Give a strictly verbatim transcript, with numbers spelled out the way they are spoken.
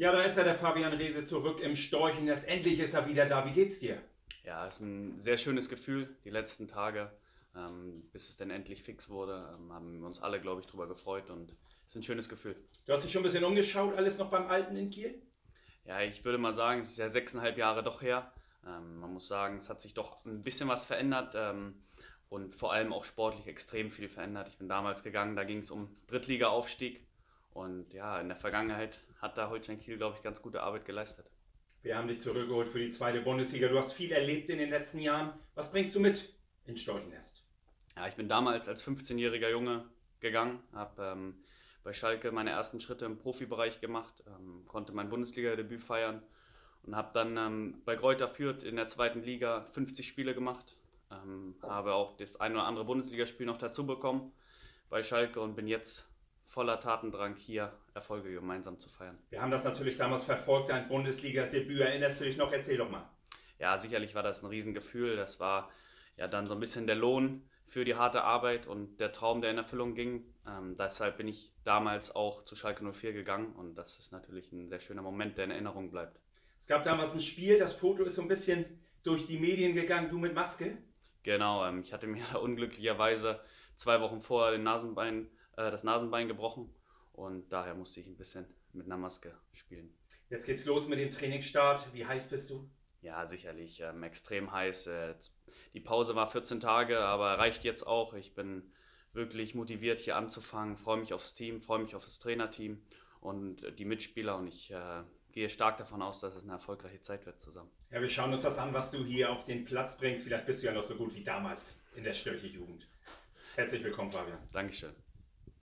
Ja, da ist ja der Fabian Reese zurück im Storchennest. Endlich ist er wieder da. Wie geht's dir? Ja, es ist ein sehr schönes Gefühl, die letzten Tage, ähm, bis es dann endlich fix wurde, ähm, haben wir uns alle, glaube ich, darüber gefreut und es ist ein schönes Gefühl. Du hast dich schon ein bisschen umgeschaut, alles noch beim Alten in Kiel? Ja, ich würde mal sagen, es ist ja sechseinhalb Jahre doch her. Ähm, man muss sagen, es hat sich doch ein bisschen was verändert ähm, und vor allem auch sportlich extrem viel verändert. Ich bin damals gegangen, da ging es um Drittliga-Aufstieg. Und ja, in der Vergangenheit hat da Holstein Kiel, glaube ich, ganz gute Arbeit geleistet. Wir haben dich zurückgeholt für die zweite Bundesliga. Du hast viel erlebt in den letzten Jahren. Was bringst du mit ins Storchennest? Ja, ich bin damals als fünfzehnjähriger Junge gegangen, habe ähm, bei Schalke meine ersten Schritte im Profibereich gemacht, ähm, konnte mein Bundesliga-Debüt feiern und habe dann ähm, bei Greuther Fürth in der zweiten Liga fünfzig Spiele gemacht, ähm, habe auch das ein oder andere Bundesligaspiel noch dazu bekommen bei Schalke und bin jetzt voller Tatendrang hier Erfolge gemeinsam zu feiern. Wir haben das natürlich damals verfolgt, dein Bundesliga-Debüt. Erinnerst du dich noch? Erzähl doch mal. Ja, sicherlich war das ein Riesengefühl. Das war ja dann so ein bisschen der Lohn für die harte Arbeit und der Traum, der in Erfüllung ging. Ähm, deshalb bin ich damals auch zu Schalke null vier gegangen und das ist natürlich ein sehr schöner Moment, der in Erinnerung bleibt. Es gab damals ein Spiel, das Foto ist so ein bisschen durch die Medien gegangen, du mit Maske? Genau, ähm, ich hatte mir unglücklicherweise zwei Wochen vorher den Nasenbein das Nasenbein gebrochen und daher musste ich ein bisschen mit einer Maske spielen. Jetzt geht's los mit dem Trainingsstart. Wie heiß bist du? Ja, sicherlich ähm, extrem heiß. Äh, die Pause war vierzehn Tage, aber reicht jetzt auch. Ich bin wirklich motiviert hier anzufangen, freue mich aufs Team, freue mich auf das Trainerteam und äh, die Mitspieler und ich äh, gehe stark davon aus, dass es eine erfolgreiche Zeit wird zusammen. Ja, wir schauen uns das an, was du hier auf den Platz bringst. Vielleicht bist du ja noch so gut wie damals in der Störchejugend. Herzlich willkommen, Fabian. Dankeschön.